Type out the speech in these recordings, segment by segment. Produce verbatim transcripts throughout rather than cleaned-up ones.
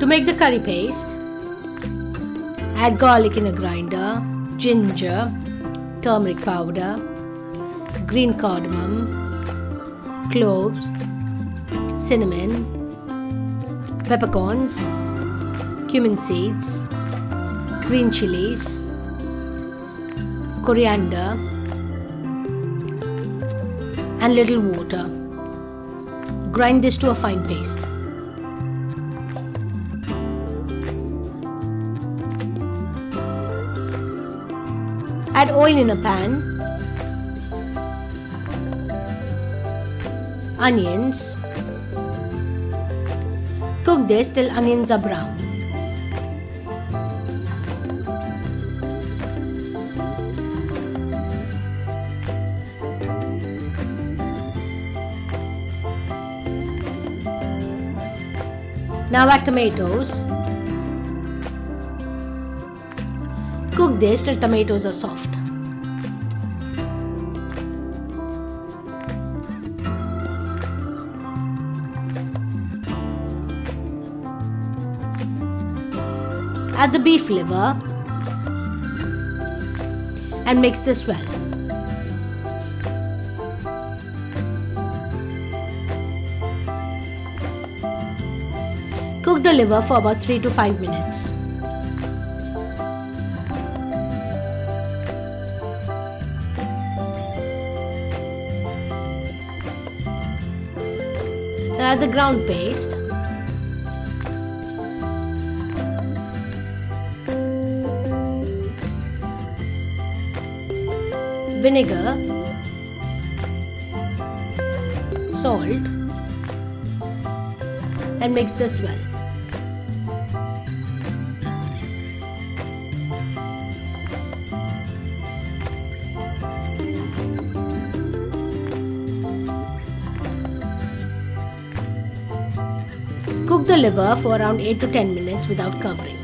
To make the curry paste, add garlic in a grinder, ginger, turmeric powder, green cardamom, cloves, cinnamon, peppercorns, cumin seeds, green chilies, coriander, and little water. Grind this to a fine paste. Add oil in a pan, onions. Cook this till onions are brown. Now add tomatoes. Cook this till tomatoes are soft. Add the beef liver and mix this well. Cook the liver for about three to five minutes. Now add the ground paste. Vinegar, salt, and mix this well. Cook the liver for around eight to ten minutes without covering.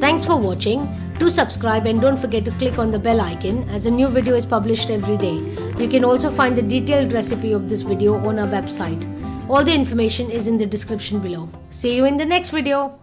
Thanks for watching. Do subscribe and don't forget to click on the bell icon as a new video is published every day. You can also find the detailed recipe of this video on our website. All the information is in the description below. See you in the next video.